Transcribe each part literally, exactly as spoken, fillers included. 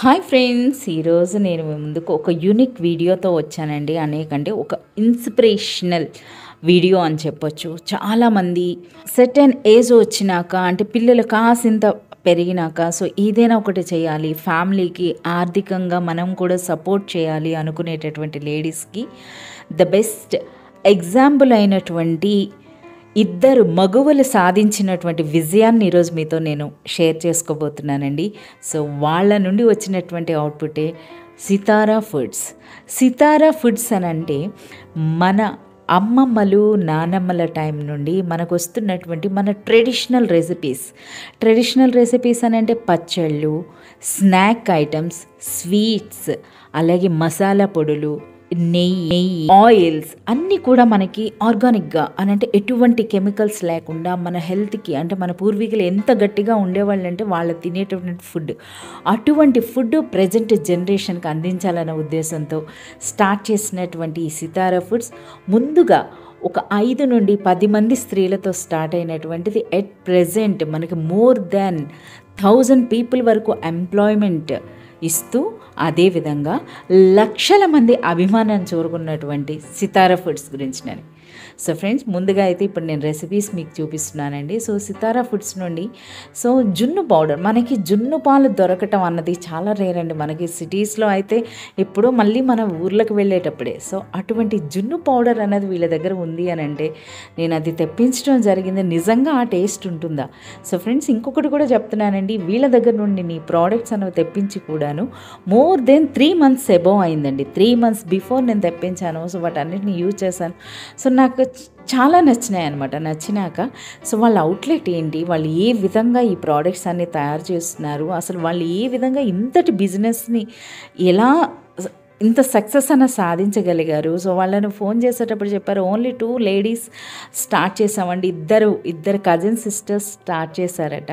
Hi friends, ఈరోజు నేను ముందుకు ఒక యూనిక్ వీడియోతో వచ్చానండి. అనేకంటే ఒక ఇన్స్పిరేషనల్ వీడియో అని చెప్పొచ్చు. చాలామంది సర్టెన్ ఏజ్ వచ్చినాక, అంటే పిల్లలు కాసింత పెరిగినాక, సో ఏదైనా ఒకటి చేయాలి, ఫ్యామిలీకి ఆర్థికంగా మనం కూడా సపోర్ట్ చేయాలి అనుకునేటటువంటి లేడీస్కి ద బెస్ట్ ఎగ్జాంపుల్ అయినటువంటి ఇద్దరు మగువలు సాధించినటువంటి విజయాన్ని ఈరోజు మీతో నేను షేర్ చేసుకోబోతున్నానండి. సో వాళ్ళ నుండి వచ్చినటువంటి అవుట్పుటే సితారా ఫుడ్స్. సితారా ఫుడ్స్ అని అంటే మన అమ్మమ్మలు నానమ్మల టైం నుండి మనకు వస్తున్నటువంటి మన ట్రెడిషనల్ రెసిపీస్. ట్రెడిషనల్ రెసిపీస్ అని అంటే పచ్చళ్ళు, స్నాక్ ఐటమ్స్, స్వీట్స్, అలాగే మసాలా పొడులు, నెయ్యి, ఆయిల్స్ అన్నీ కూడా మనకి ఆర్గానిక్గా, అని అంటే ఎటువంటి కెమికల్స్ లేకుండా మన హెల్త్కి, అంటే మన పూర్వీకులు ఎంత గట్టిగా ఉండేవాళ్ళు అంటే వాళ్ళు తినేటటువంటి ఫుడ్, అటువంటి ఫుడ్ ప్రజెంట్ జనరేషన్కి అందించాలన్న ఉద్దేశంతో స్టార్ట్ చేసినటువంటి ఈ సితారా ఫుడ్స్ ముందుగా ఒక ఐదు నుండి పది మంది స్త్రీలతో స్టార్ట్ అయినటువంటిది. ఎట్ ప్రెజెంట్ మనకి మోర్ దాన్ థౌజండ్ పీపుల్ వరకు ఎంప్లాయ్మెంట్ ఇస్తూ, అదేవిధంగా లక్షల మంది అభిమానాన్ని చేరుకున్నటువంటి సితారా ఫుడ్స్ గురించి నేను. సో ఫ్రెండ్స్, ముందుగా అయితే ఇప్పుడు నేను రెసిపీస్ మీకు చూపిస్తున్నానండి. సో సితారా ఫుడ్స్ నుండి సో జున్ను పౌడర్. మనకి జున్ను పాలు దొరకటం అన్నది చాలా రేర్ అండి. మనకి సిటీస్లో అయితే ఎప్పుడో మళ్ళీ మన ఊర్లకు వెళ్ళేటప్పుడే. సో అటువంటి జున్ను పౌడర్ అనేది వీళ్ళ దగ్గర ఉంది అని అంటే నేను అది తెప్పించడం జరిగింది. నిజంగా ఆ టేస్ట్ ఉంటుందా? సో ఫ్రెండ్స్, ఇంకొకటి కూడా చెప్తున్నానండి, వీళ్ళ దగ్గర నుండి నీ ప్రోడక్ట్స్ అనేవి తెప్పించి కూడాను more than three months above అయిందండి. త్రీ మంత్స్ బిఫోర్ నేను తెప్పించాను. సో వాటి అన్నిటిని యూజ్ చేశాను. సో నాకు చాలా నచ్చినాయి అనమాట. నచ్చినాక సో వాళ్ళ అవుట్లెట్ ఏంటి, వాళ్ళు ఏ విధంగా ఈ ప్రోడక్ట్స్ అన్ని తయారు చేస్తున్నారు, అసలు వాళ్ళు ఏ విధంగా ఇంతటి బిజినెస్ని ఎలా ఇంత సక్సెస్ అన్న సాధించగలిగారు. సో వాళ్ళను ఫోన్ చేసేటప్పుడు చెప్పారు, ఓన్లీ టూ లేడీస్ స్టార్ట్ చేసామండి, ఇద్దరు ఇద్దరు కజిన్ సిస్టర్స్ స్టార్ట్ చేశారట.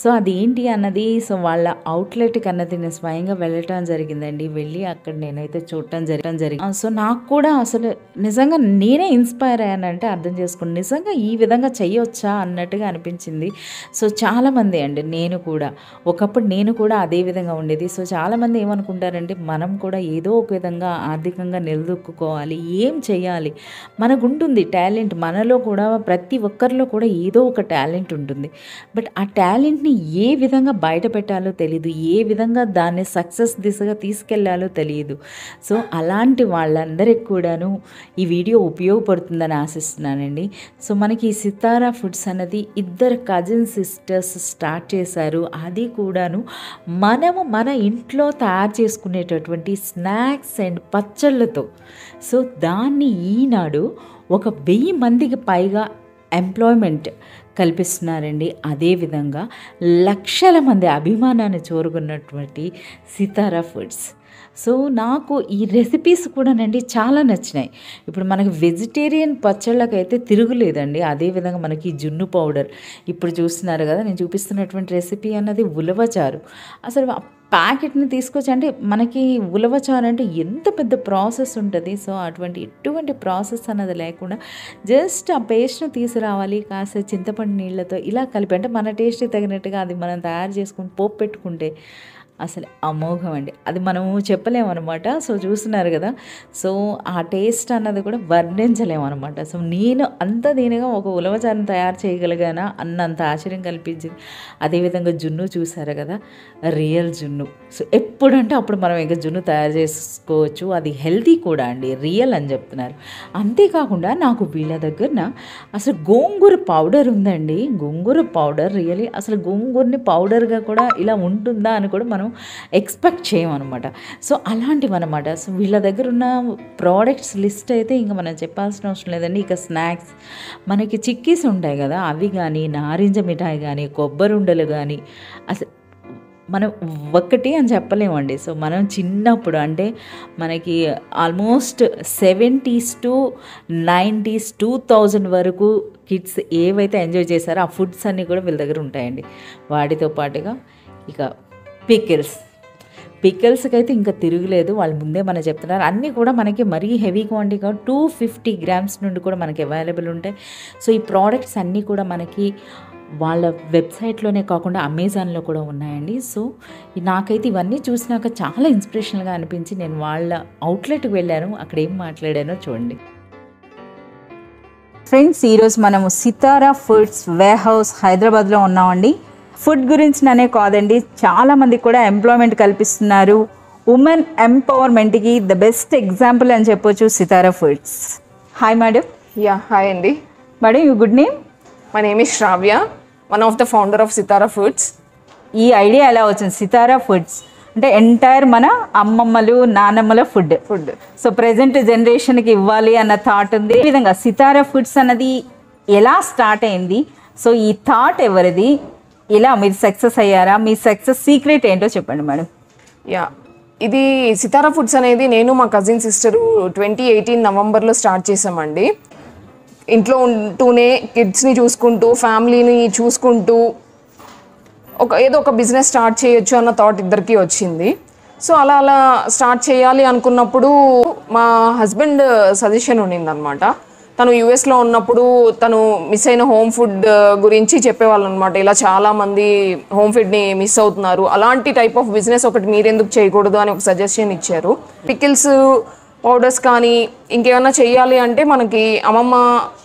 సో అది ఏంటి అన్నది సో వాళ్ళ అవుట్లెట్కి అన్నది నేను స్వయంగా వెళ్ళటం జరిగిందండి. వెళ్ళి అక్కడ నేనైతే చూడటం జరగడం జరిగింది. సో నాకు కూడా అసలు నిజంగా నేనే ఇన్స్పైర్ అయ్యానంటే అర్థం చేసుకుని, నిజంగా ఈ విధంగా చేయొచ్చా అన్నట్టుగా అనిపించింది. సో చాలామంది అండి, నేను కూడా ఒకప్పుడు నేను కూడా అదే విధంగా ఉండేది. సో చాలామంది ఏమనుకుంటారంటే, మనం కూడా ఏదో ఒక విధంగా ఆర్థికంగా నిలదొక్కుకోవాలి, ఏం చేయాలి, మనకు ఉంటుంది టాలెంట్, మనలో కూడా ప్రతి ఒక్కరిలో కూడా ఏదో ఒక టాలెంట్ ఉంటుంది. బట్ ఆ టాలెంట్ని ఏ విధంగా బయట పెట్టాలో తెలియదు, ఏ విధంగా దాన్ని సక్సెస్ దిశగా తీసుకెళ్లాలో తెలియదు. సో అలాంటి వాళ్ళందరికీ కూడాను ఈ వీడియో ఉపయోగపడుతుందని ఆశిస్తున్నానండి. సో మనకి ఈ సితారా ఫుడ్స్ అనేది ఇద్దరు కజిన్ సిస్టర్స్ స్టార్ట్ చేశారు. అది కూడాను మనము మన ఇంట్లో తయారు చేసుకునేటటువంటి స్నాక్ స్నాక్స్ అండ్ పచ్చళ్ళతో. సో దాన్ని ఈనాడు ఒక వెయ్యి మందికి పైగా ఎంప్లాయ్మెంట్ కల్పిస్తున్నారండి. అదేవిధంగా లక్షల మంది అభిమానాన్ని చేరుకున్నటువంటి సితారా ఫుడ్స్. సో నాకు ఈ రెసిపీస్ కూడానండి చాలా నచ్చినాయి. ఇప్పుడు మనకి వెజిటేరియన్ పచ్చళ్ళకైతే తిరుగులేదండి. అదేవిధంగా మనకి జున్ను పౌడర్, ఇప్పుడు చూస్తున్నారు కదా నేను చూపిస్తున్నటువంటి రెసిపీ అన్నది ఉలవచారు. అసలు ప్యాకెట్ని తీసుకొచ్చి, అంటే మనకి ఉలవచారు అంటే ఎంత పెద్ద ప్రాసెస్ ఉంటుంది. సో అటువంటి ఎటువంటి ప్రాసెస్ అన్నది లేకుండా జస్ట్ ఆ పేస్ట్ను తీసుకురావాలి, కాస్త చింతపండు నీళ్ళతో ఇలా కలిపి, అంటే మన టేస్ట్కి తగినట్టుగా అది మనం తయారు చేసుకుని పోపు పెట్టుకుంటే అసలు అమోఘం అండి. అది మనము చెప్పలేమన్నమాట. సో చూస్తున్నారు కదా, సో ఆ టేస్ట్ అన్నది కూడా వర్ణించలేమన్నమాట. సో నేను అంత దీనిగా ఒక ఉలవచారుని తయారు చేయగలిగానా అన్నంత ఆశ్చర్యం కల్పించింది. అదేవిధంగా జున్ను చూసారు కదా, రియల్ జున్ను. సో ఎప్పుడంటే అప్పుడు మనం ఇంకా జున్ను తయారు చేసుకోవచ్చు. అది హెల్తీ కూడా అండి, రియల్ అని చెప్తున్నారు. అంతేకాకుండా నాకు వీళ్ళ దగ్గర అసలు గోంగూర పౌడర్ ఉందండి. గోంగూర పౌడర్ రియలీ అసలు గోంగూరని పౌడర్గా కూడా ఇలా ఉంటుందా అని కూడా మనం ఎక్స్పెక్ట్ చేయమన్నమాట. సో అలాంటివన్నమాట. సో వీళ్ళ దగ్గర ఉన్న ప్రోడక్ట్స్ లిస్ట్ అయితే ఇంకా మనం చెప్పాల్సిన అవసరం లేదండి. ఇక స్నాక్స్ మనకి చిక్కీస్ ఉంటాయి కదా, అవి కానీ, నారింజ మిఠాయి కానీ, కొబ్బరి ఉండలు కానీ, అసలు మనం ఒక్కటి అని చెప్పలేమండి. సో మనం చిన్నప్పుడు అంటే మనకి almost seventies to nineties two thousand వరకు కిడ్స్ ఏవైతే ఎంజాయ్ చేశారో ఆ ఫుడ్స్ అన్నీ కూడా వీళ్ళ దగ్గర ఉంటాయండి. వాటితో పాటుగా ఇక పికిల్స్. పికిల్స్కి అయితే ఇంకా తిరుగులేదు, వాళ్ళు ముందే మనం చెప్తున్నారు. అన్నీ కూడా మనకి మరీ హెవీ క్వాంటిటీ కాదు, టూ ఫిఫ్టీ గ్రామ్స్ నుండి కూడా మనకి అవైలబుల్ ఉంటాయి. సో ఈ ప్రోడక్ట్స్ అన్నీ కూడా మనకి వాళ్ళ వెబ్సైట్లోనే కాకుండా అమెజాన్లో కూడా ఉన్నాయండి. సో నాకైతే ఇవన్నీ చూసినాక చాలా ఇన్స్పిరేషనల్గా అనిపించి నేను వాళ్ళ అవుట్లెట్కి వెళ్ళాను. అక్కడ ఏం మాట్లాడానో చూడండి. ఫ్రెండ్స్, ఈరోజు మనము సితారా ఫుడ్స్ వేర్హౌస్ హైదరాబాద్లో ఉన్నామండి. ఫుడ్ గురించిననే కాదండి, చాలామంది కూడా ఎంప్లాయ్మెంట్ కల్పిస్తున్నారు. ఉమెన్ ఎంపవర్మెంట్కి ద బెస్ట్ ఎగ్జాంపుల్ అని చెప్పొచ్చు Sitara foods. Hi madam. Yeah hi అండి. Madam, you good name? My name is Shravya, one of the founder of Sitara foods. ఈ ఐడియా ఎలా వచ్చింది? సితారా ఫుడ్స్ అంటే ఎంటైర్ మన అమ్మమ్మలు నానమ్మల ఫుడ్ ఫుడ్ సో ప్రెజెంట్ జనరేషన్కి ఇవ్వాలి అన్న థాట్ ఉంది. ఈ విధంగా సితారా ఫుడ్స్ అన్నది ఎలా స్టార్ట్ అయింది? సో ఈ థాట్ ఎవరిది? ఇలా మీరు సక్సెస్ అయ్యారా? మీ సక్సెస్ సీక్రెట్ ఏంటో చెప్పండి మేడం. యా, ఇది సితారా ఫుడ్స్ అనేది నేను మా కజిన్ సిస్టరు ట్వంటీ ఎయిటీన్ నవంబర్లో స్టార్ట్ చేసామండి. ఇంట్లో ఉంటూనే కిడ్స్ని చూసుకుంటూ ఫ్యామిలీని చూసుకుంటూ ఒక ఏదో ఒక బిజినెస్ స్టార్ట్ చేయొచ్చు అన్న థాట్ ఇద్దరికి వచ్చింది. సో అలా అలా స్టార్ట్ చేయాలి అనుకున్నప్పుడు మా హస్బెండ్ సజెషన్ ఉండిందనమాట. తను యూఎస్లో ఉన్నప్పుడు తను మిస్ అయిన హోమ్ ఫుడ్ గురించి చెప్పేవాళ్ళు అనమాట. ఇలా చాలామంది హోమ్ ఫుడ్ని మిస్ అవుతున్నారు, అలాంటి టైప్ ఆఫ్ బిజినెస్ ఒకటి మీరెందుకు చేయకూడదు అని ఒక సజెషన్ ఇచ్చారు. పికిల్స్ పౌడర్స్ కానీ ఇంకేమైనా చేయాలి అంటే మనకి అమ్మమ్మ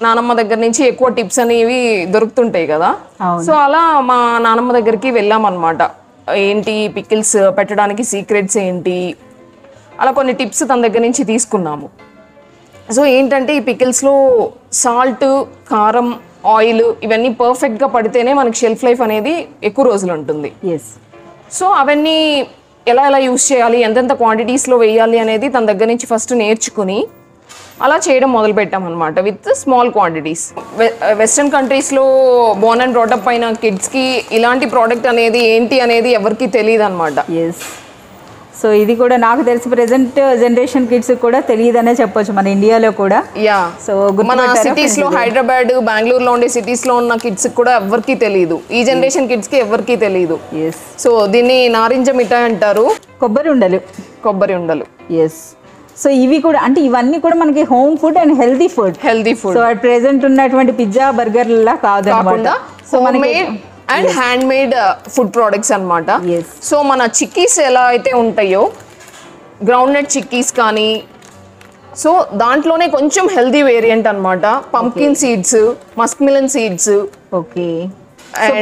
నానమ్మ దగ్గర నుంచి ఎక్కువ టిప్స్ అనేవి దొరుకుతుంటాయి కదా. సో అలా మా నానమ్మ దగ్గరికి వెళ్ళామన్నమాట. ఏంటి పికిల్స్ పెట్టడానికి సీక్రెట్స్ ఏంటి, అలా కొన్ని టిప్స్ తన దగ్గర నుంచి తీసుకున్నాము. సో ఏంటంటే ఈ పికిల్స్లో సాల్ట్, కారం, ఆయిల్ ఇవన్నీ పర్ఫెక్ట్గా పడితేనే మనకి షెల్ఫ్ లైఫ్ అనేది ఎక్కువ రోజులు ఉంటుంది. సో అవన్నీ ఎలా ఎలా యూజ్ చేయాలి, ఎంతెంత క్వాంటిటీస్లో వేయాలి అనేది తన దగ్గర నుంచి ఫస్ట్ నేర్చుకుని అలా చేయడం మొదలుపెట్టామన్నమాట విత్ స్మాల్ క్వాంటిటీస్. వెస్ట్రన్ కంట్రీస్లో బోర్న్ అండ్ బ్రాటప్ అయిన కిడ్స్కి ఇలాంటి ప్రోడక్ట్ అనేది ఏంటి అనేది ఎవరికి తెలియదు అనమాట. సో ఇది కూడా నాకు తెలిసి ప్రెజెంట్ జనరేషన్ కిడ్స్ కూడా తెలియదనే చెప్పొచ్చు మన ఇండియాలో కూడా. యా, సో మన సిటీస్లో హైదరాబాద్, బెంగళూరులో ఉండే సిటీస్లో ఉన్న కిడ్స్ కూడా ఎవరికి తెలియదు, ఈ జనరేషన్ కిడ్స్కి ఎవరికి తెలియదు. సో దీన్ని నారింజ మిఠాయి అంటారు. కొబ్బరి ఉండలు, కొబ్బరి ఉండలు. ఎస్, సో ఇవి కూడా అంటే ఇవన్నీ కూడా మనకి home food and healthy food healthy food so at present ఉన్నటువంటి పిజ్జా బర్గర్లా కాదనమాట. సో మనకి and hand made food products అనమాట. సో మన చిక్కీస్ ఎలా అయితే ఉంటాయో గ్రౌండ్నట్ చిక్కీస్ కానీ, సో దాంట్లోనే కొంచెం హెల్దీ వేరియంట్ అనమాట. Pumpkin seeds, Musk melon seeds. Okay,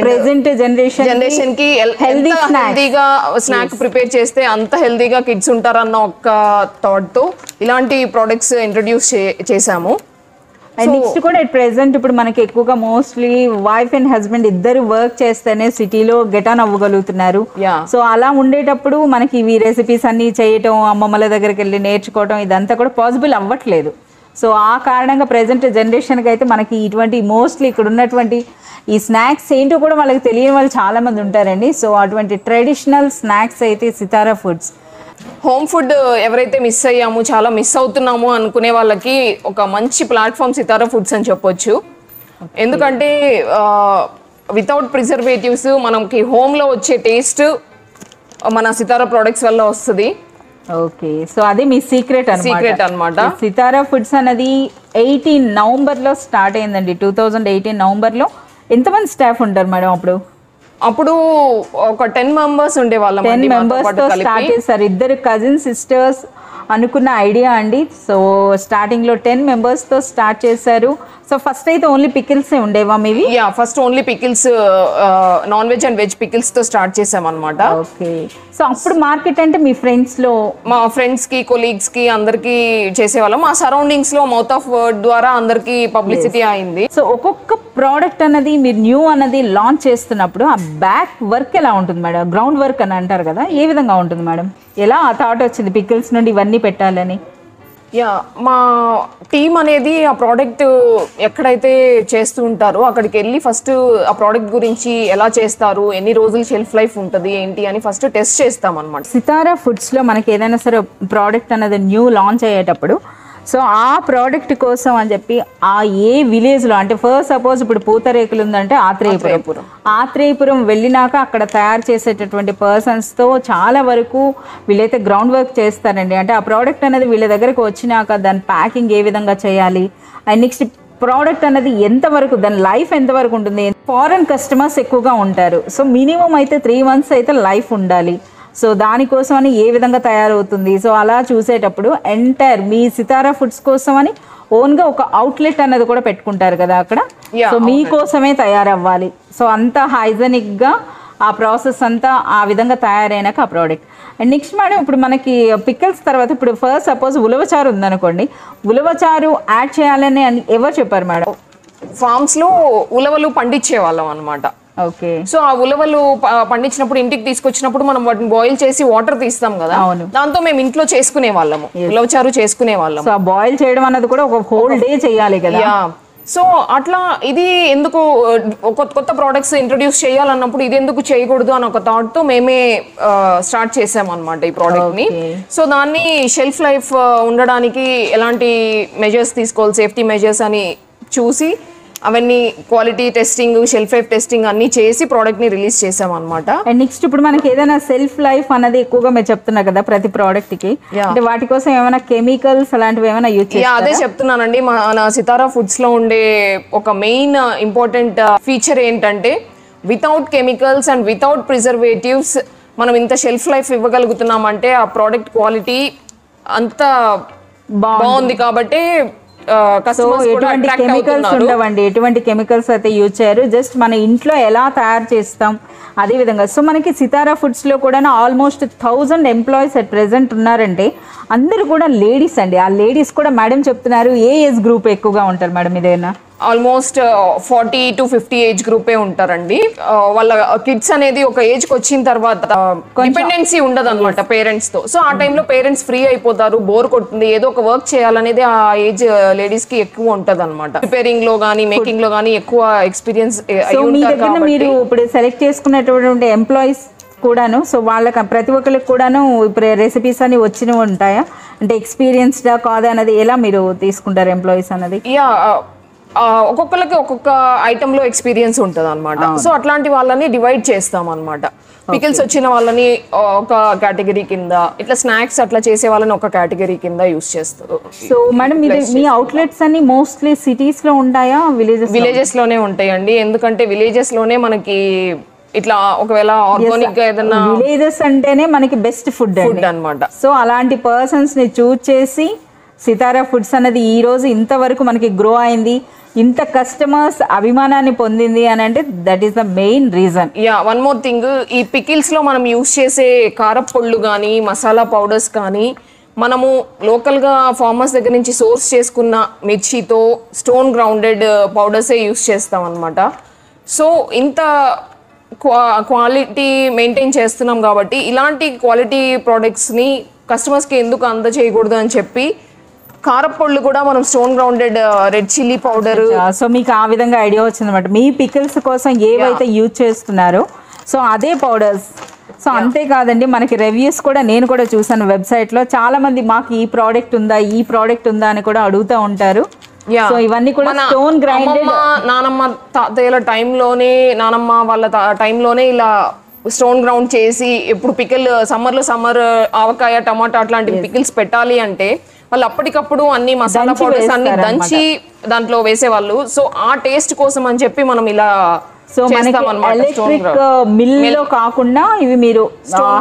present generation generation కి హెల్దీగా స్నాక్ ప్రిపేర్ చేస్తే అంత హెల్దీగా కిడ్స్ ఉంటారన్న ఒక థాట్తో ఇలాంటి ప్రోడక్ట్స్ ఇంట్రడ్యూస్ చేసాము. అండ్ నెక్స్ట్ కూడా అట్ ప్రెసెంట్ ఇప్పుడు మనకి ఎక్కువగా మోస్ట్లీ వైఫ్ అండ్ హస్బెండ్ ఇద్దరు వర్క్ చేస్తేనే సిటీలో గెట్ ఆన్ అవ్వగలుగుతున్నారు. సో అలా ఉండేటప్పుడు మనకి ఇవి రెసిపీస్ అన్ని చేయటం, అమ్మమ్మల దగ్గరికి వెళ్ళి నేర్చుకోవటం ఇదంతా కూడా పాసిబుల్ అవ్వట్లేదు. సో ఆ కారణంగా ప్రెసెంట్ జనరేషన్కి అయితే మనకి ఇటువంటి మోస్ట్లీ ఇక్కడ ఉన్నటువంటి ఈ స్నాక్స్ ఏంటో కూడా వాళ్ళకి తెలియని వాళ్ళు చాలామంది ఉంటారండి. సో అటువంటి ట్రెడిషనల్ స్నాక్స్ అయితే సితారా ఫుడ్స్ హోమ్ ఫుడ్ ఎవరైతే మిస్ అయ్యాము, చాలా మిస్ అవుతున్నాము అనుకునే వాళ్ళకి ఒక మంచి ప్లాట్ఫామ్ సితారా ఫుడ్స్ అని చెప్పొచ్చు. ఎందుకంటే వితౌట్ ప్రిజర్వేటివ్స్ మనకి హోమ్లో వచ్చే టేస్ట్ మన సితారా ప్రోడక్ట్స్ వల్ల వస్తుంది. ఓకే, సో అదే మీ సీక్రెట్ సీక్రెట్ అనమాట. సితారా ఫుడ్స్ అనేది ఎయిటీన్ నవంబర్లో స్టార్ట్ అయిందండి, టూ థౌజండ్ ఎయిటీన్ నవంబర్లో. ఎంతమంది స్టాఫ్ ఉంటారు మేడం అప్పుడు? అప్పుడు ఒక టెన్ మెంబర్స్ ఉండేవాళ్ళం. టెన్ మెంబర్స్ తో స్టార్ట్ చేశారు, ఇద్దరు కజిన్ సిస్టర్స్ అనుకున్న ఐడియా అండి. సో స్టార్టింగ్ లో టెన్ మెంబర్స్ తో స్టార్ట్ చేశారు. సో ఫస్ట్ అయితే ఓన్లీ పికిల్స్ ఉండేవా మీవి? Yeah, first only pickles, non veg and veg pickles తో స్టార్ట్ చేసాం అనమాట. ఓకే, సో అప్పుడు మార్కెట్ అంటే మీ ఫ్రెండ్స్ లో, మా ఫ్రెండ్స్ కి, కొలీగ్స్ కి అందరికి చేసేవాళ్ళం. మా సరౌండింగ్స్ లో మౌత్ ఆఫ్ వర్డ్ ద్వారా అందరికి పబ్లిసిటీ అయింది. సో ఒక్కొక్క ప్రోడక్ట్ అన్నది మీరు న్యూ అన్నది లాంచ్ చేస్తున్నప్పుడు ఆ బ్యాక్ వర్క్ ఎలా ఉంటుంది మేడం? గ్రౌండ్ వర్క్ అని అంటారు కదా, ఏ విధంగా ఉంటుంది మేడం? ఎలా ఆ థాట్ వచ్చింది పికిల్స్ నుండి ఇవన్నీ పెట్టాలని? యా, మా టీం అనేది ఆ ప్రోడక్ట్ ఎక్కడైతే చేస్తూ ఉంటారో అక్కడికి వెళ్ళి ఫస్ట్ ఆ ప్రోడక్ట్ గురించి ఎలా చేస్తారు, ఎన్ని రోజులు షెల్ఫ్ లైఫ్ ఉంటుంది ఏంటి అని ఫస్ట్ టెస్ట్ చేస్తాం అనమాట. సితారా ఫుడ్స్లో మనకి ఏదైనా సరే ప్రోడక్ట్ అనేది న్యూ లాంచ్ అయ్యేటప్పుడు సో ఆ ప్రోడక్ట్ కోసం అని చెప్పి ఆ ఏ విలేజ్లో అంటే ఫస్ట్ సపోజ్ ఇప్పుడు పూతరేకులు ఉందంటే ఆత్రేయపురం, ఆత్రేయపురం వెళ్ళినాక అక్కడ తయారు చేసేటటువంటి పర్సన్స్తో చాలా వరకు వీళ్ళైతే గ్రౌండ్ వర్క్ చేస్తారండి. అంటే ఆ ప్రోడక్ట్ అనేది వీళ్ళ దగ్గరకు వచ్చినాక దాని ప్యాకింగ్ ఏ విధంగా చేయాలి, అండ్ నెక్స్ట్ ప్రోడక్ట్ అనేది ఎంతవరకు దాని లైఫ్ ఎంతవరకు ఉంటుంది, foreign customers ekkuva untaru. So minimum aithe three months aithe life undali. So dani kosam ani ee vidhanga tayaravuthundi. So ala chusetappudu entire mee Sitara Foods kosam ani own ga oka outlet anadi kuda pettukuntaru kada akkada. So mee kosame tayaravvali. So anta hygienic ga ఆ process అంతా ఆ విధంగా తయారైనక ఆ product. And next madam ఇప్పుడు మనకి pickles తర్వాత ఇప్పుడు first suppose ఉలవచారు ఉంది అనుకోండి, ఉలవచారు యాడ్ చేయాలని ఎవరు చెప్పారు మేడం? ఫార్మ్స్ లో ఉలవలు పండించే వాళ్ళం అన్నమాట. ఓకే, సో ఆ ఉలవలు పండించినప్పుడు ఇంటికి తీసుకొచ్చినప్పుడు మనం వాటిని బాయిల్ చేసి వాటర్ తీస్తాం కదా, దాంతో మేము ఇంట్లో చేసుకునే వాళ్ళము, ఉలవచారు చేసుకునే వాళ్ళం. సో బాయిల్ చేయడం అనేది కూడా ఒక హోల్ డే చేయాలి కదా. సో అట్లా ఇది ఎందుకు కొత్త కొత్త ప్రోడక్ట్స్ ఇంట్రొడ్యూస్ చేయాలన్నప్పుడు ఇది ఎందుకు చేయకూడదు అని ఒక థాట్తో మేమే స్టార్ట్ చేసాం అనమాట ఈ ప్రోడక్ట్ని. సో దాన్ని షెల్ఫ్ లైఫ్ ఉండడానికి ఎలాంటి మెజర్స్ తీసుకోవాలి, సేఫ్టీ మెజర్స్ అని చూసి అవన్నీ quality testing, shelf life testing అన్ని చేసి ప్రోడక్ట్ని రిలీజ్ చేసాం అనమాట. అండ్ నెక్స్ట్ ఇప్పుడు మనకి ఏదైనా సెల్ఫ్ లైఫ్ అనేది ఎక్కువగా మీరు చెప్తున్నారు కదా ప్రతి ప్రోడక్ట్కి, అంటే వాటి కోసం ఏమైనా కెమికల్స్ అలాంటివి ఏమైనా యూజ్ చేస్తారా? అదే చెప్తున్నానండి, మన సితారా ఫుడ్స్లో ఉండే ఒక మెయిన్ ఇంపార్టెంట్ ఫీచర్ ఏంటంటే without chemicals and without preservatives మనం ఇంత షెల్ఫ్ లైఫ్ ఇవ్వగలుగుతున్నామంటే ఆ ప్రోడక్ట్ క్వాలిటీ అంత బాగుంది కాబట్టి కెమికల్స్ ఉండవండి, ఎటువంటి కెమికల్స్ అయితే యూజ్ చేయరు, జస్ట్ మన ఇంట్లో ఎలా తయారు చేస్తాం అదే విధంగా. సో మనకి సితారా ఫుడ్స్లో కూడా almost thousand employees at present ఉన్నారంటే అందరు కూడా లేడీస్ అండి. ఆ లేడీస్ కూడా మేడం చెప్తున్నారు ఏ ఏజ్ గ్రూప్ ఎక్కువగా ఉంటారు మేడం? ఇదేనా almost forty to fifty age గ్రూపే ఉంటారండి. వాళ్ళ కిడ్స్ అనేది ఒక ఏజ్కి వచ్చిన తర్వాత డిపెండెన్సీ ఉండదు అనమాట పేరెంట్స్తో. సో ఆ టైంలో పేరెంట్స్ ఫ్రీ అయిపోతారు, బోర్ కొడుతుంది, ఏదో ఒక వర్క్ చేయాలనేది ఆ ఏజ్ లేడీస్కి ఎక్కువ ఉంటుంది అనమాట. ప్రిపేరింగ్లో కానీ మేకింగ్లో కానీ ఎక్కువ ఎక్స్పీరియన్స్ మీరు ఇప్పుడు సెలెక్ట్ చేసుకున్నటువంటి ఎంప్లాయీస్ కూడాను. సో వాళ్ళకి ప్రతి ఒక్కరికి కూడాను ఇప్పుడు రెసిపీస్ అని వచ్చినవి ఉంటాయా, అంటే ఎక్స్పీరియన్స్డా కాదా అనేది ఎలా మీరు తీసుకుంటారు ఎంప్లాయీస్ అనేది? యా, ఒక్కొక్కరికి ఒక్కొక్క ఐటెంలో ఎక్స్పీరియన్స్ ఉంటుంది అనమాట. సో అట్లాంటి వాళ్ళని డివైడ్ చేస్తాం అనమాట. పికిల్స్ వచ్చిన వాళ్ళని ఒక కేటగిరీ కింద, ఇట్లా స్నాక్స్ అట్లా చేసే వాళ్ళని ఒక కేటగిరీ కింద యూస్ చేస్తారు. సో మేడం మీ అవుట్లెట్స్ అన్ని మోస్ట్లీ సిటీస్లో ఉంటాయా విలేజెస్? విలేజెస్లోనే ఉంటాయండి, ఎందుకంటే విలేజెస్లోనే మనకి ఇట్లా ఒకవేళ ఆర్గానిక్ ఏదైనా విలేజెస్ అంటేనే మనకి బెస్ట్ ఫుడ్ ఫుడ్ అనమాట. సో అలాంటి పర్సన్స్ని చూజ్ చేసి సితారా ఫుడ్స్ అనేది ఈరోజు ఇంతవరకు మనకి గ్రో అయింది, ఇంత కస్టమర్స్ అభిమానాన్ని పొందింది అని అంటే that is the main reason. Yeah, one more thing, ఈ పికిల్స్లో మనం యూస్ చేసే కారపొళ్ళు కానీ మసాలా పౌడర్స్ కానీ మనము లోకల్గా ఫార్మర్స్ దగ్గర నుంచి సోర్స్ చేసుకున్న మిర్చితో స్టోన్ గ్రౌండెడ్ పౌడర్సే యూస్ చేస్తాం అనమాట. సో ఇంత క్వాలిటీ మెయింటైన్ చేస్తున్నాం కాబట్టి ఇలాంటి క్వాలిటీ ప్రోడక్ట్స్ని కస్టమర్స్కి ఎందుకు అందజేయకూడదు అని చెప్పి కారపొళ్ళు కూడా మనం stone grounded red chilli powder. So మీకు ఆ విధంగా ఐడియా వచ్చింది అనమాట మీ పికిల్స్ కోసం ఏవైతే యూజ్ చేస్తున్నారో సో అదే పౌడర్స్. సో అంతేకాదండి మనకి రివ్యూస్ కూడా నేను కూడా చూసాను వెబ్సైట్లో, చాలామంది మాకు ఈ ప్రోడక్ట్ ఉందా ఈ ప్రోడక్ట్ ఉందా అని కూడా అడుగుతూ ఉంటారు. సో ఇవన్నీ కూడా స్టోన్ గ్రైండెడ్, నానమ్మ తాతయ్యల టైంలోనే నానమ్మ వాళ్ళ టైంలోనే ఇలా స్టోన్ గ్రౌండ్ చేసి ఇప్పుడు పికిల్ సమ్మర్లో సమ్మర్ ఆవకాయ టమాటా అట్లాంటి పికిల్స్ పెట్టాలి అంటే వాళ్ళు అప్పటికప్పుడు అన్ని మసాలా పౌడర్స్ అన్ని దంచి దాంట్లో వేసేవాళ్ళు. సో ఆ టేస్ట్ కోసం అని చెప్పి మనం ఇలా సో మనకి ఎలక్ట్రిక్ మిల్లో కాకుండా ఇవి మీరు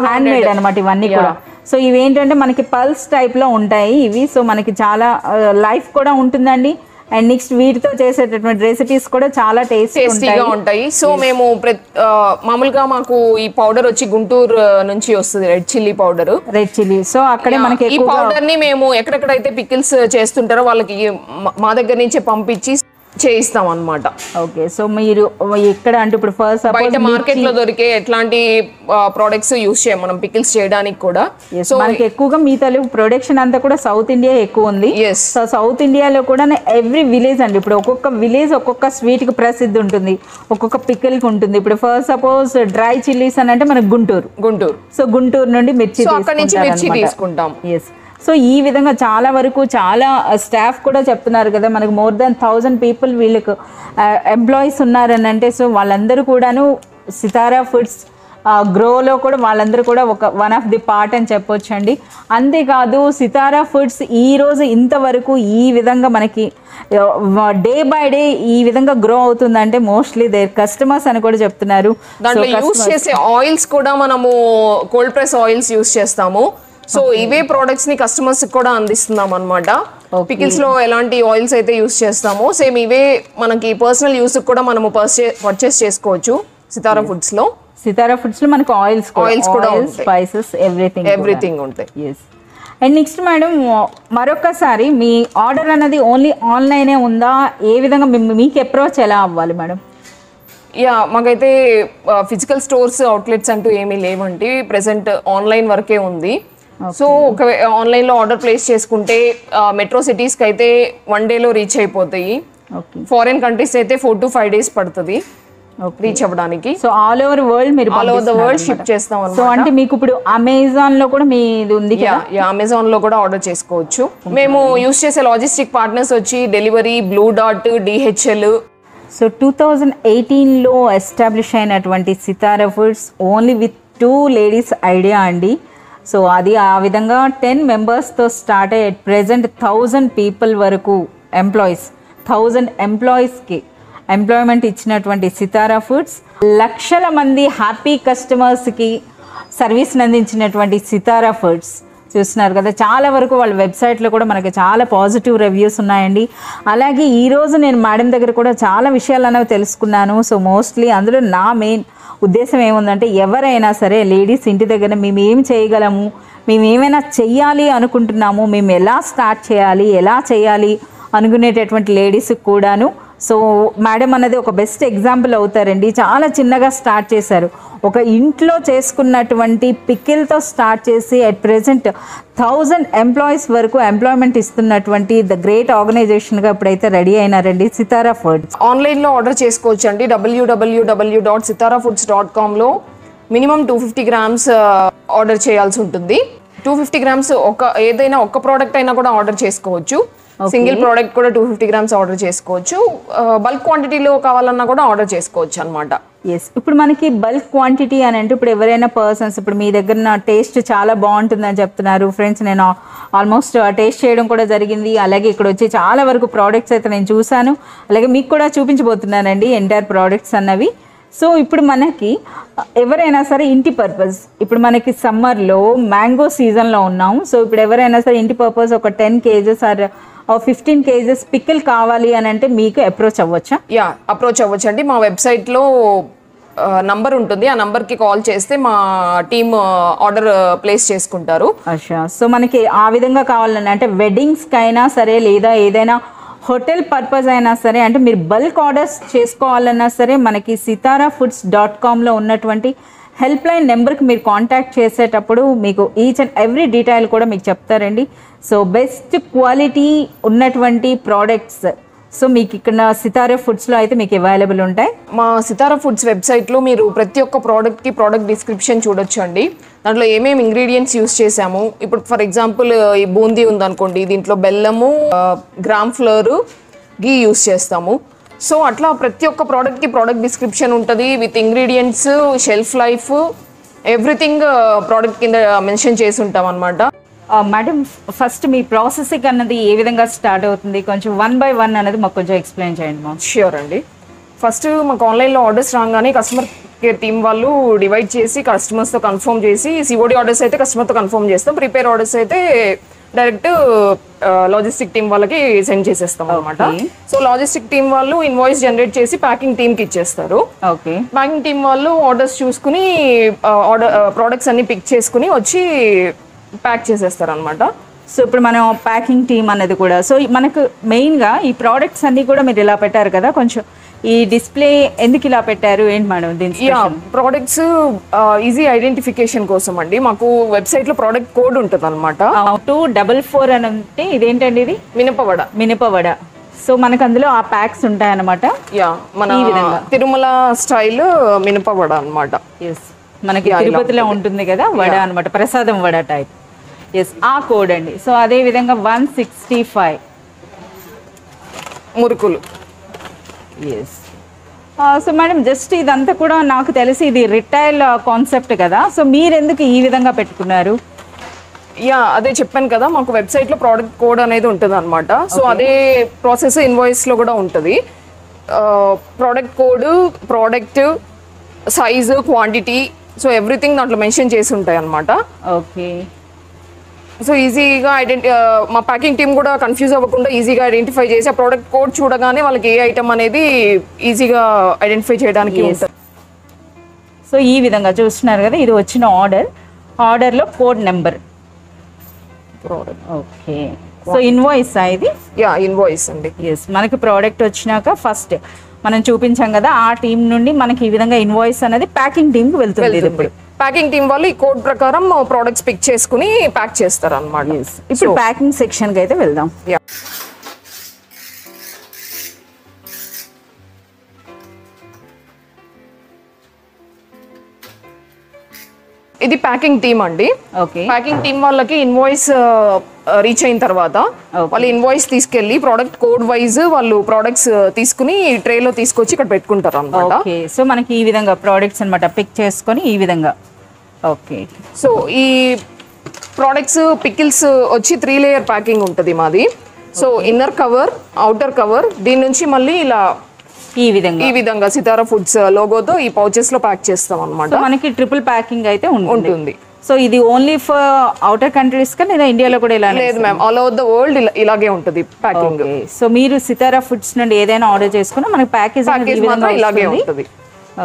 హ్యాండ్ మేడ్ అనమాట ఇవన్నీ కూడా. సో ఇవి ఏంటంటే మనకి పల్స్ టైప్ లో ఉంటాయి ఇవి, సో మనకి చాలా లైఫ్ కూడా ఉంటుందండి. అండ్ నెక్స్ట్ వీటితో చేసేటటువంటి రెసిపీస్ కూడా చాలా టేస్టీగా ఉంటాయి. సో మేము మామూలుగా మాకు ఈ పౌడర్ వచ్చి గుంటూరు నుంచి వస్తుంది red chilli powder, red chilli. So అక్కడే మనకి ఈ పౌడర్ ని మేము ఎక్కడెక్కడైతే పికిల్స్ చేస్తుంటారో వాళ్ళకి మా దగ్గర నుంచే పంపించి చేయిస్తాం అన్నమాట. ఓకే, సో మీరు ఎక్కడ అంటే ఇప్పుడు ఫస్ట్ బయట మార్కెట్ లో దొరికే ఎట్లాంటి ప్రోడక్ట్స్ యూస్ చేయం మనం పికిల్స్ చేయడానికి కూడా. సో మనకి ఎక్కువగా మీ తలుపు ప్రొడక్షన్ అంతా కూడా సౌత్ ఇండియా ఎక్కువ ఉంది. సో సౌత్ ఇండియాలో కూడా ఎవ్రీ విలేజ్ అండి ఇప్పుడు ఒక్కొక్క విలేజ్ ఒక్కొక్క స్వీట్ కి ప్రసిద్ధి ఉంటుంది, ఒక్కొక్క పికిల్ కి ఉంటుంది. ఇప్పుడు ఫస్ట్ సపోజ్ డ్రై చిల్లీస్ అని అంటే మనకు గుంటూరు గుంటూరు సో గుంటూరు నుండి మిర్చి మిర్చి తీసుకుంటాం. ఎస్, సో ఈ విధంగా చాలా వరకు చాలా స్టాఫ్ కూడా చెప్తున్నారు కదా మనకు మోర్ దాన్ థౌజండ్ పీపుల్ వీళ్ళకు ఎంప్లాయీస్ ఉన్నారని అంటే. సో వాళ్ళందరూ కూడాను సితారా ఫుడ్స్ గ్రోలో కూడా వాళ్ళందరూ కూడా ఒక వన్ ఆఫ్ ది పార్ట్ అని చెప్పొచ్చండి. అంతేకాదు సితారా ఫుడ్స్ ఈరోజు ఇంతవరకు ఈ విధంగా మనకి డే బై డే ఈ విధంగా గ్రో అవుతుందంటే మోస్ట్లీ దేర్ కస్టమర్స్ అని కూడా చెప్తున్నారు. దాంట్లో యూస్ చేసే ఆయిల్స్ కూడా మనము కోల్డ్ ప్రెస్ ఆయిల్స్ యూస్ చేస్తాము. సో ఇవే ప్రోడక్ట్స్ ని కస్టమర్స్ కూడా అందిస్తున్నాం అనమాట. పికిల్స్ లో ఎలాంటి ఆయిల్స్ అయితే యూస్ చేస్తామో సేమ్ ఇవే మనకి పర్సనల్ యూస్ కూడా మనము పర్చేస్ చేసుకోవచ్చు సితారా ఫుడ్స్ లో. సితారా ఫుడ్స్ లో మనకు ఆయిల్స్ ఆయిల్స్ కూడా స్పైసెస్ ఎవ్రీథింగ్ ఎవ్రీథింగ్ ఉంటాయి. అండ్ నెక్స్ట్ మేడం మరొకసారి మీ ఆర్డర్ అనేది ఓన్లీ ఆన్లైనే ఉందా? ఏ విధంగా మీకు అప్రోచ్ ఎలా అవ్వాలి మేడం? యా మాకైతే ఫిజికల్ స్టోర్స్ అవుట్లెట్స్ అంటూ ఏమీ లేవండి, ప్రెసెంట్ ఆన్లైన్ వరకే ఉంది. సో ఒక ఆన్లైన్లో ఆర్డర్ ప్లేస్ చేసుకుంటే మెట్రో సిటీస్కి అయితే వన్ డేలో రీచ్ అయిపోతాయి, ఫారిన్ కంట్రీస్ అయితే ఫోర్ టు ఫైవ్ డేస్ పడుతుంది రీచ్ అవ్వడానికి. సో ఆల్ ఓవర్ వరల్డ్ మీరు all over the world ship చేస్తాం అన్నమాట. సో అంటే మీకు ఇప్పుడు అమెజాన్ లో కూడా మీది ఉంది కదా? యా అమెజాన్ లో కూడా ఆర్డర్ చేసుకోవచ్చు. మేము యూస్ చేసే లాజిస్టిక్ పార్ట్నర్స్ వచ్చి delivery, blue dot, DHL. So two thousand ఎయిటీన్లో ఎస్టాబ్లిష్ అయినటువంటి Sitara foods only with two ladies idea అండి. సో అది ఆ విధంగా టెన్ మెంబర్స్తో స్టార్ట్ అయ్యి అట్ ప్రెజెంట్ థౌజండ్ పీపుల్ వరకు ఎంప్లాయీస్ థౌజండ్ ఎంప్లాయీస్కి ఎంప్లాయ్మెంట్ ఇచ్చినటువంటి సితారా ఫుడ్స్ లక్షల మంది హ్యాపీ కస్టమర్స్కి సర్వీస్ని అందించినటువంటి సితారా ఫుడ్స్ చూస్తున్నారు కదా. చాలా వరకు వాళ్ళ వెబ్సైట్లో కూడా మనకి చాలా పాజిటివ్ రివ్యూస్ ఉన్నాయండి. అలాగే ఈరోజు నేను మేడం దగ్గర కూడా చాలా విషయాలు అనేవి తెలుసుకున్నాను. సో మోస్ట్లీ అందులో నా మెయిన్ ఉద్దేశం ఏముందంటే ఎవరైనా సరే లేడీస్ ఇంటి దగ్గర మేము ఏం చేయగలము, మేము ఏమైనా చెయ్యాలి అనుకుంటున్నాము, మేము ఎలా స్టార్ట్ చేయాలి, ఎలా చేయాలి అనుకునేటటువంటి లేడీస్కి కూడాను సో మేడం అనేది ఒక బెస్ట్ ఎగ్జాంపుల్ అవుతారండి. చాలా చిన్నగా స్టార్ట్ చేశారు, ఒక ఇంట్లో చేసుకున్నటువంటి పికిల్తో స్టార్ట్ చేసి అట్ ప్రెజెంట్ థౌజండ్ ఎంప్లాయీస్ వరకు ఎంప్లాయ్మెంట్ ఇస్తున్నటువంటి ద గ్రేట్ ఆర్గనైజేషన్గా ఇప్పుడైతే రెడీ అయినారండి సితారా ఫుడ్స్. ఆన్లైన్లో ఆర్డర్ చేసుకోవచ్చు అండి WWW dot Sitara foods dot కామ్లో minimum two fifty grams order చేయాల్సి ఉంటుంది. టూ ఫిఫ్టీ గ్రామ్స్ ఒక ఏదైనా ఒక్క ప్రోడక్ట్ అయినా కూడా ఆర్డర్ చేసుకోవచ్చు, సింగిల్ ప్రోడక్ట్ కూడా టూ ఫిఫ్టీ గ్రామ్స్ ఆర్డర్ చేసుకోవచ్చు. బల్క్ క్వాంటిటీలో కావాలన్నా కూడా ఆర్డర్ చేసుకోవచ్చు అనమాట. ఎస్ ఇప్పుడు మనకి బల్క్ క్వాంటిటీ అని అంటే ఇప్పుడు ఎవరైనా పర్సన్స్ ఇప్పుడు మీ దగ్గర నా టేస్ట్ చాలా బాగుంటుందని చెప్తున్నారు ఫ్రెండ్స్. నేను ఆల్మోస్ట్ టేస్ట్ చేయడం కూడా జరిగింది. అలాగే ఇక్కడ వచ్చి చాలా వరకు ప్రోడక్ట్స్ అయితే నేను చూశాను, అలాగే మీకు కూడా చూపించబోతున్నానండి ఎంటైర్ ప్రోడక్ట్స్ అన్నవి. సో ఇప్పుడు మనకి ఎవరైనా సరే ఇంటి పర్పస్ ఇప్పుడు మనకి సమ్మర్లో మ్యాంగో సీజన్లో ఉన్నాము. సో ఇప్పుడు ఎవరైనా సరే ఇంటి పర్పస్ ఒక ten KGs or fifteen KGs pickle కావాలి అని అంటే మీకు అప్రోచ్ అవ్వచ్చా? యా అప్రోచ్ అవ్వచ్చు అండి. మా వెబ్సైట్లో నంబర్ ఉంటుంది, ఆ నంబర్కి కాల్ చేస్తే మా టీమ్ ఆర్డర్ ప్లేస్ చేసుకుంటారు. అచ్చా సో మనకి ఆ విధంగా కావాలని అంటే వెడ్డింగ్స్కైనా సరే లేదా ఏదైనా హోటల్ పర్పస్ అయినా సరే అంటే మీరు బల్క్ ఆర్డర్స్ చేసుకోవాలన్నా సరే మనకి సితారా ఫుడ్స్ డాట్ కామ్లో ఉన్నటువంటి హెల్ప్ లైన్ నెంబర్కి మీరు కాంటాక్ట్ చేసేటప్పుడు మీకు ఈచ్ అండ్ ఎవ్రీ డీటెయిల్ కూడా మీకు చెప్తారండి. సో బెస్ట్ క్వాలిటీ ఉన్నటువంటి ప్రోడక్ట్స్ సో మీకు ఇక్కడ సితారా ఫుడ్స్లో అయితే మీకు అవైలబుల్ ఉంటాయి. మా సితారా ఫుడ్స్ వెబ్సైట్లో మీరు ప్రతి ఒక్క ప్రోడక్ట్కి ప్రోడక్ట్ డిస్క్రిప్షన్ చూడొచ్చు అండి. దాంట్లో ఏమేమి ఇంగ్రీడియంట్స్ యూస్ చేసాము, ఇప్పుడు ఫర్ ఎగ్జాంపుల్ ఈ బూందీ ఉందనుకోండి, దీంట్లో బెల్లము, గ్రామ్ ఫ్లోరు, గీ యూస్ చేస్తాము. సో అట్లా ప్రతి ఒక్క ప్రోడక్ట్కి ప్రోడక్ట్ డిస్క్రిప్షన్ ఉంటుంది with ingredients, shelf life, everything product కింద మెన్షన్ చేసి ఉంటాం అనమాట. మేడం ఫస్ట్ మీ ప్రాసెసింగ్ అన్నది ఏ విధంగా స్టార్ట్ అవుతుంది కొంచెం వన్ బై వన్ అనేది మాకు కొంచెం ఎక్స్ప్లెయిన్ చేయండి మా. ష్యూర్ అండి. ఫస్ట్ మాకు ఆన్లైన్లో ఆర్డర్స్ రాగానే కస్టమర్ కేర్ టీమ్ వాళ్ళు డివైడ్ చేసి కస్టమర్స్తో కన్ఫర్మ్ చేసి సిఓడి ఆర్డర్స్ అయితే కస్టమర్తో కన్ఫర్మ్ చేస్తాం, ప్రిపేర్ ఆర్డర్స్ అయితే డైరెక్ట్ లాజిస్టిక్ టీమ్ వాళ్ళకి సెండ్ చేసేస్తాం అనమాట. సో లాజిస్టిక్ టీమ్ వాళ్ళు ఇన్వాయిస్ జనరేట్ చేసి ప్యాకింగ్ టీమ్కి ఇచ్చేస్తారు. ప్యాకింగ్ టీమ్ వాళ్ళు ఆర్డర్స్ చూసుకుని ఆర్డర్ ప్రోడక్ట్స్ అన్ని పిక్ చేసుకుని వచ్చి ప్యాక్ చేసేస్తారు అనమాట. సో ఇప్పుడు మనం ప్యాకింగ్ టీమ్ అనేది కూడా సో మనకు మెయిన్గా ఈ ప్రోడక్ట్స్ అన్ని కూడా మీరు ఇలా పెట్టారు కదా, కొంచెం ఈ డిస్ప్లే ఎందుకు ఇలా పెట్టారు ఏంటి మేడం? దీనికి ప్రోడక్ట్స్ ఈజీ ఐడెంటిఫికేషన్ కోసం అండి. మాకు వెబ్సైట్ లో ప్రోడక్ట్ కోడ్ ఉంటుంది అనమాట టూ డబల్ ఫోర్ అని అంటే ఇదేంటండి ఇది మినపవడ మినపవడ. సో మనకు అందులో ఆ ప్యాక్స్ ఉంటాయి అనమాట. యా మన తిరుమల స్టైల్ మినపవడ అనమాట. ఎస్ మనకి తిరుపతిలో ఉంటుంది కదా వడ అనమాట, ప్రసాదం వడ టైప్. ఎస్ ఆ కోడ్ అండి. సో అదే విధంగా వన్ సిక్స్టీ ఫైవ్ మురుకులు. Yes Uh, so, madam, just this, that is also the retail concept. So, you are doing yeah, that's why I said that website lo product code anedi so okay. That process invoice lo uh, product code, product size, quantity, so everything not mention chesi untayi anamata. Okay. So easy ga identi uh, ma packing team kuda confuse avakunda easy ga identify chesi product code chudagane valaki e item anedi easy ga identify cheyadaniki untadi. So ee vidhanga chustunnaru kada idi vachina order, order lo code number. Product. Okay. So invoice aidi? Yeah, invoice andi. Yes. Manaki product vachinaka first manam chupincham kada aa team nundi manaki ee vidhanga invoice anadi packing team ku velthundi ippudu. Packing team vallu ee code prakaram products pick cheskuni pack chestaru anamata. Yes. Ippudu so, packing section ki aithe veldam. Yeah. This is packing team. Okay. Packing team invoice uh, reach ayin tarvata. Okay. Invoice teeskelli product code wise vallu products teeskuni tray lo teeskochi ikkada pettukuntaru anamata. Okay. So manaki ee vidhanga products anamata pick cheskoni ee vidhanga. Okay. So ee products pickles vachi three layer packing untadi maadi. So okay. Inner cover, outer cover deen nunchi malli ila ఈ విధంగా ఈ విధంగా సితారా foods లోగోతో ఈ pouches లో pack చేస్తాం అన్నమాట. So మనకి triple packing అయితే ఉంటుంది. సో ఇది ఓన్లీ ఫర్ అవుటర్ కంట్రీస్ కా లేదా ఇండియాలో కూడా ఇలానే? లేదు ma'am, all over the world ఇలాగే ఉంటది ప్యాకింగ్. సో మీరు సితారా ఫుడ్స్ నుండి ఏదైనా ఆర్డర్ చేసుకున్నా మనకి ప్యాకేజ్ అనేది ఈ విధంగా ఇలాగే ఉంటది.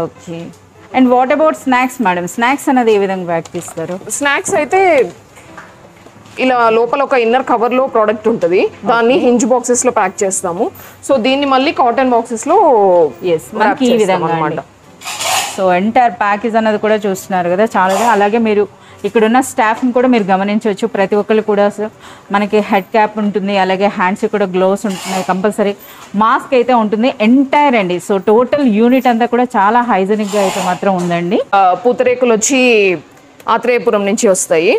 Okay. And what about snacks madam? Snacks అనేది ఏ విధంగా ప్యాక్ చేస్తారు? స్నాక్స్ అయితే ఇలా లోపల ఒక ఇన్నర్ కవర్ లో ప్రోడక్ట్ ఉంటది, దాన్ని హింజ్ బాక్సెస్ లో ప్యాక్ చేస్తాము. సో దీన్ని మళ్ళీ కాటన్ బాక్సెస్ లో yes మనకి ఈ విధంగా అన్నమాట. సో ఎంటైర్ ప్యాకేజ్ అనేది కూడా చూస్తున్నారు కదా చాలా. అలాగే మీరు ఇక్కడ ఉన్న స్టాఫ్ ని కూడా మీరు గమనించవచ్చు, ప్రతి ఒక్కళ్ళు కూడా మనకి హెడ్ క్యాప్ ఉంటుంది, అలాగే హ్యాండ్స్ కూడా గ్లోవ్స్ ఉంటున్నాయి, కంపల్సరీ మాస్క్ అయితే ఉంటుంది ఎంటైర్ అండి. సో టోటల్ యూనిట్ అంతా కూడా చాలా హైజీనిక్ గా అయితే మాత్రం ఉందండి. పూతరేకులు వచ్చి ఆత్రేయపురం నుంచి వస్తాయి.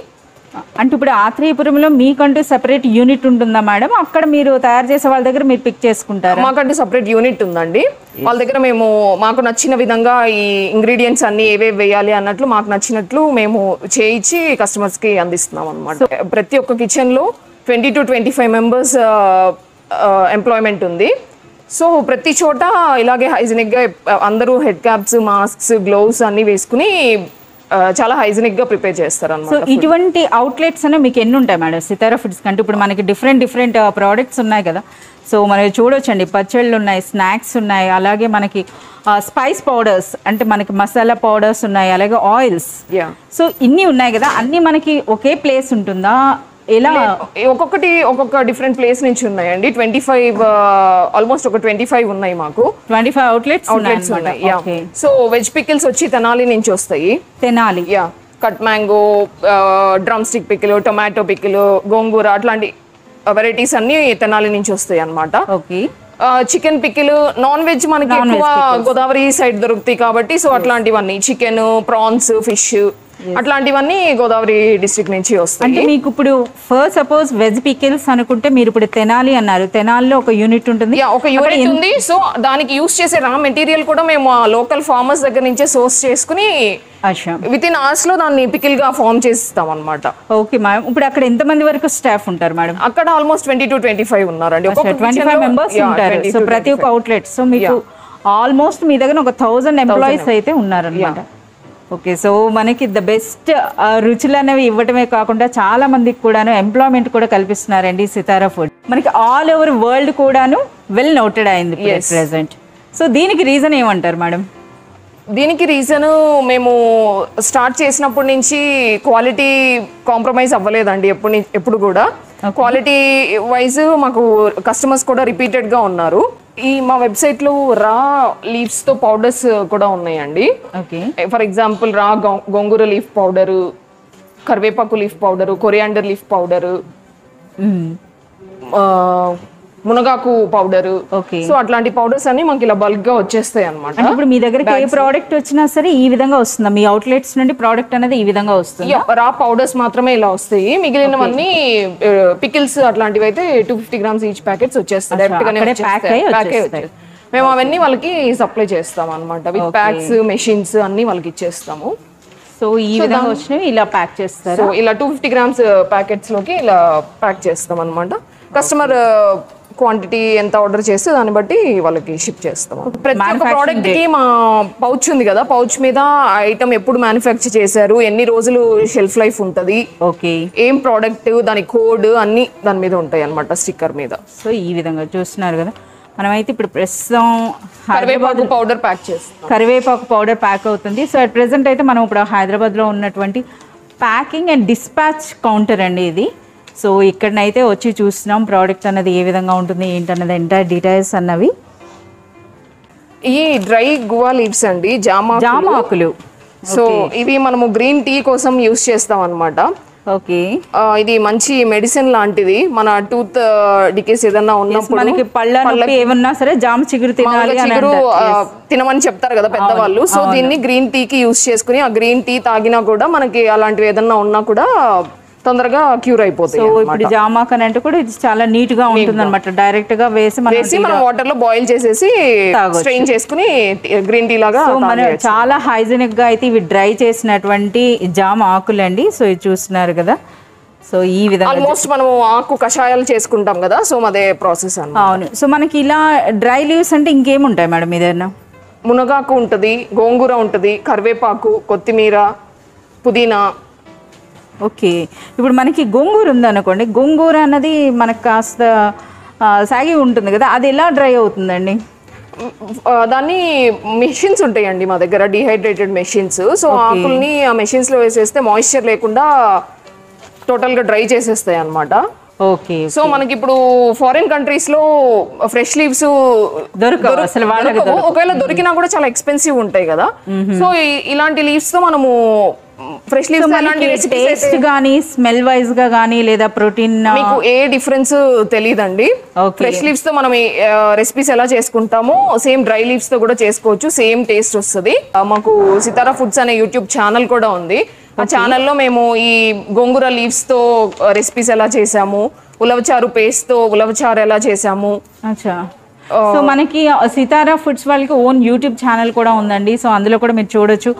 అంటే ఇప్పుడు ఆత్రేయపురంలో మీకంటూ సెపరేట్ యూనిట్ ఉంటుందా మేడం? అక్కడ మీరు తయారు చేసే వాళ్ళ దగ్గర మీరు పిక్ చేసుకుంటారా? మాకంటూ సెపరేట్ యూనిట్ ఉందండి, వాళ్ళ దగ్గర మేము మాకు నచ్చిన విధంగా ఈ ఇంగ్రీడియంట్స్ అన్ని ఏవేవి వేయాలి అన్నట్లు మాకు నచ్చినట్లు మేము చేయించి కస్టమర్స్ కి అందిస్తున్నాం అనమాట. ప్రతి ఒక్క కిచెన్ లో twenty to twenty five members employment ఉంది. సో ప్రతి చోట ఇలాగే హైజీనిక్ గా అందరూ హెడ్ క్యాప్స్, మాస్క్స్, గ్లోవ్స్ అన్ని వేసుకుని చాలా హైజీనిక్ గా ప్రిపేర్ చేస్తారు అన్నమాట. సో ఇటువంటి అవుట్లెట్స్ అనే మీకు ఎన్ని ఉంటాయి మేడం సితారా ఫుడ్స్ కంటే? ఇప్పుడు మనకి డిఫరెంట్ డిఫరెంట్ ప్రోడక్ట్స్ ఉన్నాయి కదా. సో మనకి చూడొచ్చండి, పచ్చళ్ళు ఉన్నాయి, స్నాక్స్ ఉన్నాయి, అలాగే మనకి స్పైస్ పౌడర్స్ అంటే మనకి మసాలా పౌడర్స్ ఉన్నాయి, అలాగే ఆయిల్స్. సో ఇన్ని ఉన్నాయి కదా, అన్ని మనకి ఒకే ప్లేస్ ఉంటుందా? ఎలా ఒక్కొక్కటి ఒక్కొక్క డిఫరెంట్ ప్లేస్ నుంచి ఉన్నాయండి. ట్వంటీ ఫైవ్ ఆల్మోస్ట్ ఒక ట్వంటీ ఫైవ్ ఉన్నాయి మాకు, ట్వంటీ ఫైవ్ అవుట్లెట్స్ అవుట్లెట్స్ ఉన్నాయి. సో వెజ్ పికిల్స్ వచ్చి తెనాలి నుంచి వస్తాయి. Tenali yeah cut mango, drumstick pickle, tomato pickle, gongura అట్లాంటి వెరైటీస్ అన్ని తెనాలి నుంచి వస్తాయి అన్నమాట. Okay. Chicken pickle, non veg మనకి ఎక్కువ గోదావరి సైడ్ దొరుకుతాయి కాబట్టి సో అట్లాంటివన్నీ చికెన్, ప్రాన్స్, ఫిష్ అట్లాంటివన్నీ గోదావరి డిస్ట్రిక్ట్ నుంచి వస్తాయి. అంటే మీకు ఇప్పుడు ఫర్ సపోజ్ వెజ్ పికిల్స్ అనుకుంటే మీరు ఇప్పుడు తెనాలి అన్నారు, తెనాలిలో ఒక యూనిట్ ఉంటుంది. యా ఒక యూనిట్ ఉంది. సో దానికి యూస్ చేసే రా మెటీరియల్ కూడా మేము లోకల్ ఫార్మర్స్ దగ్గర నుంచే సోర్స్ చేసుకుని విత్ ఇన్ అవర్స్ లో దాన్ని పికిల్ గా ఫార్మ్ చేస్తాం అన్నమాట. ఓకే మేడం, ఇప్పుడు అక్కడ ఎంత మంది వరకు స్టాఫ్ ఉంటారు మేడం? అక్కడ almost twenty to twenty five ఉన్నారండి, ట్వంటీ ఫైవ్ మెంబర్స్ ఉంటారు. సో ప్రతి ఒక్క అవుట్లెట్ సో మీకు ఆల్మోస్ట్ మీ దగ్గర ఒక థౌసండ్ ఎంప్లాయీస్ అయితే ఉన్నారనమాట. ఓకే. సో మనకి ద బెస్ట్ రుచులు అనేవి ఇవ్వటమే కాకుండా చాలా మందికి కూడాను ఎంప్లాయ్మెంట్ కూడా కల్పిస్తున్నారండి సితారా ఫుడ్. మనకి ఆల్ ఓవర్ వరల్డ్ కూడాను వెల్ నోటెడ్ అయింది ప్రెసెంట్. సో దీనికి రీజన్ ఏమంటారు మేడం? దీనికి రీజన్ మేము స్టార్ట్ చేసినప్పటి నుంచి క్వాలిటీ కాంప్రమైజ్ అవ్వలేదండి, ఎప్పుడు ఎప్పుడు కూడా క్వాలిటీ వైజ్ మాకు కస్టమర్స్ కూడా రిపీటెడ్ గా ఉన్నారు. ఈ మా వెబ్సైట్ లో రా లీవ్స్ తో పౌడర్స్ కూడా ఉన్నాయండి. For example raw gongura leaf powder, కరివేపాకు leaf powder, coriander leaf powder, మునగాకు పౌడర్. సో అట్లాంటి పౌడర్స్ అన్ని మనకి ఇలా బల్క్ గా వచ్చేస్తాయి అన్నమాట. ఇప్పుడు మీ దగ్గర ఏ ప్రోడక్ట్ వచ్చినా సరే ఈ విధంగా వస్తుందా? మీ అవుట్లెట్స్ నుండి ప్రోడక్ట్ అనేది ఈ విధంగా వస్తుంది? రా పౌడర్స్ మాత్రమే ఇలా వస్తాయి, మిగిలినవన్నీ పికిల్స్ అట్లాంటివి అయితే two fifty grams each packets వచ్చేస్తాయి. మేము అవన్నీ వాళ్ళకి సప్లై చేస్తాం అన్నమాట. విత్ ప్యాక్స్, మెషిన్స్ అన్ని వాళ్ళకి ఇచ్చేస్తాము. సో ఈ విధంగా వచ్చినవి ఇలా ప్యాక్ చేస్తారు. సో ఇలా టూ ఫిఫ్టీ గ్రామ్స్ ప్యాకెట్స్ లోకి ఇలా ప్యాక్ చేస్తాం అన్నమాట. కస్టమర్ క్వాంటిటీ ఎంత ఆర్డర్ చేస్తే దాన్ని బట్టి వాళ్ళకి షిప్ చేస్తాం. ప్రతి ఒక్క ప్రోడక్ట్ కి మా పౌచ్ ఉంది కదా, పౌచ్ మీద ఐటమ్ ఎప్పుడు మ్యానుఫ్యాక్చర్ చేశారు, ఎన్ని రోజులు షెల్ఫ్ లైఫ్ ఉంటది, ఏం ప్రోడక్ట్, దాని కోడ్ అన్ని దాని మీద ఉంటాయి అన్నమాట స్టిక్కర్ మీద. సో ఈ విధంగా చూస్తున్నారు కదా, మనమైతే ఇప్పుడు ప్రస్తుతం కరివేపాకు పౌడర్ ప్యాక్ చేస్తాం. కరివేపాకు పౌడర్ ప్యాక్ అవుతుంది. సో అట్ ప్రెసెంట్ అయితే మనం ఇప్పుడు హైదరాబాద్ లో ఉన్నటువంటి ప్యాకింగ్ అండ్ డిస్పాచ్ కౌంటర్ అండి ఇది. సో ఇక్కడనైతే వచ్చి చూస్తున్నాం ప్రోడక్ట్ అన్నది ఏ విధంగా ఉంటుంది ఏంటన్నది ఎంటైర్ డీటెయిల్స్ అన్నవి. ఈ డ్రై గువా లీవ్స్ అండి, జామా జామాకులు. సో ఇవి మనము గ్రీన్ టీ కోసం యూస్ చేస్తాం అన్నమాట. ఓకే, ఇది మంచి మెడిసిన్ లాంటిది. మన టూత్ డికేస్ ఏదన్నా ఉన్నప్పుడు మనకి పళ్ళ నొప్పి ఏమన్నా సరే జామ చిగురు తినాలి అని తినమని చెప్తారు కదా పెద్దవాళ్ళు. సో దీన్ని గ్రీన్ టీ కి యూస్ చేసుకుని ఆ గ్రీన్ టీ తాగినా కూడా మనకి అలాంటివి ఏదన్నా ఉన్నా కూడా తొందరగా క్యూర్ అయిపోతుంది. సో ఇప్పుడు జామాక్ అని అంటే కూడా ఇది చాలా నీట్ గా ఉంటుంది అన్నమాట. డైరెక్ట్ గా వేసి మనం వాటర్ లో బాయిల్ చేసేసి స్ట్రెయిన్ చేసుకుని గ్రీన్ టీ లాగా చాలా హైజీనిక్ గా అయితే ఇవి డ్రై చేసినటువంటి జామ ఆకులు అండి. సో ఇది చూస్తున్నారు కదా. సో ఈ విధంగా ఆల్మోస్ట్ మనం ఆకు కషాయాలు చేసుకుంటాం కదా, సో అదే ప్రాసెస్ అన్నమాట. అవును. సో మనకి ఇలా డ్రై లీవ్స్ అంటే ఇంకేముంటాయి మేడం? ఏదైనా మునగాకు ఉంటది, గోంగూర ఉంటది, కరివేపాకు, కొత్తిమీర, పుదీనా. ఓకే, ఇప్పుడు మనకి గోంగూర ఉందనుకోండి. గోంగూర అన్నది మనకు కాస్త సాగి ఉంటుంది కదా, అది ఎలా డ్రై అవుతుందండి? దాన్ని మెషిన్స్ ఉంటాయండి మా దగ్గర, డిహైడ్రేటెడ్ మెషిన్స్. సో ఆకుల్ని ఆ మెషిన్స్లో వేసేస్తే మాయిశ్చర్ లేకుండా టోటల్గా డ్రై చేసేస్తాయి అన్నమాట. ఓకే, సో మనకి ఇప్పుడు ఫారిన్ కంట్రీస్ లో ఫ్రెష్ లీవ్స్ దొరకవు అసలు, ఒకవేళ దొరికినా కూడా చాలా ఎక్స్పెన్సివ్ ఉంటాయి కదా. సో ఇలాంటి లీవ్స్ తో మనము ఫ్రెష్ లీవ్స్ అలాంటి టేస్ట్ గానీ, స్మెల్ వైజ్ గా గానీ, లేదా ప్రోటీన్ మీకు ఏ డిఫరెన్స్ తెలియదండి. ఫ్రెష్ లీవ్స్ తో మనం రెసిపీస్ ఎలా చేసుకుంటామో సేమ్ డ్రై లీవ్స్ తో కూడా చేసుకోవచ్చు, సేమ్ టేస్ట్ వస్తుంది. మాకు సితారా ఫుడ్స్ అనే యూట్యూబ్ ఛానల్ కూడా ఉంది. ఆ ఛానల్లో మేము ఈ గోంగూర లీవ్స్ తో రెసిపీస్ ఎలా చేసాము, ఉలవచారు పేస్ట్ తో ఉలవచారు ఎలా చేసాము. సో మనకి సితారా ఫుడ్స్ వాళ్ళకి ఓన్ యూట్యూబ్ ఛానల్ కూడా ఉందండి. సో అందులో కూడా మీరు చూడొచ్చు.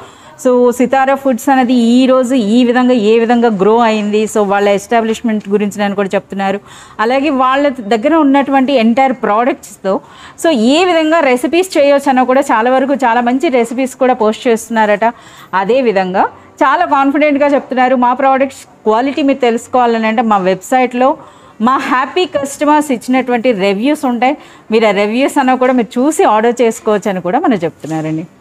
సో సితారా ఫుడ్స్ అనేది ఈ రోజు ఈ విధంగా ఏ విధంగా గ్రో అయింది, సో వాళ్ళ ఎస్టాబ్లిష్మెంట్ గురించి నేను కూడా చెప్తున్నారు. అలాగే వాళ్ళ దగ్గర ఉన్నటువంటి ఎంటైర్ ప్రోడక్ట్స్తో సో ఏ విధంగా రెసిపీస్ చేయొచ్చు అన్న కూడా చాలా వరకు చాలా మంచి రెసిపీస్ కూడా పోస్ట్ చేస్తున్నారట. అదేవిధంగా చాలా కాన్ఫిడెంట్గా చెప్తున్నారు, మా ప్రోడక్ట్స్ క్వాలిటీ మీరు తెలుసుకోవాలని అంటే మా వెబ్సైట్లో మా హ్యాపీ కస్టమర్స్ ఇచ్చినటువంటి రివ్యూస్ ఉంటాయి. మీరు ఆ రివ్యూస్ అన్న కూడా మీరు చూసి ఆర్డర్ చేసుకోవచ్చు అని కూడా మనం చెప్తున్నారండి.